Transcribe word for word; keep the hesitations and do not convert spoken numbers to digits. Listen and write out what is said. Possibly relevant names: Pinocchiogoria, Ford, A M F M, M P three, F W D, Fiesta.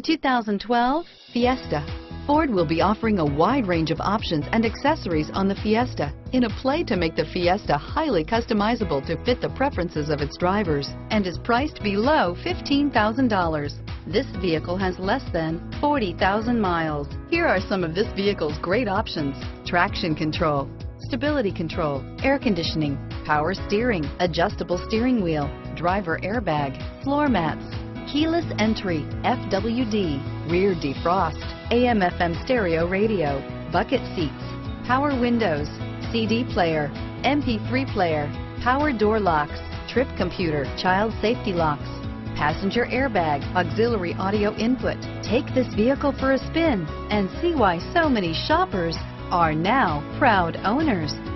The two thousand twelve Fiesta. Ford will be offering a wide range of options and accessories on the Fiesta in a play to make the Fiesta highly customizable to fit the preferences of its drivers, and is priced below fifteen thousand dollars. This vehicle has less than forty thousand miles. Here are some of this vehicle's great options: traction control, stability control, air conditioning, power steering, adjustable steering wheel, driver airbag, floor mats, keyless entry, F W D, rear defrost, A M F M stereo radio, bucket seats, power windows, C D player, M P three player, power door locks, trip computer, child safety locks, passenger airbag, auxiliary audio input. Take this vehicle for a spin and see why so many shoppers are now proud owners.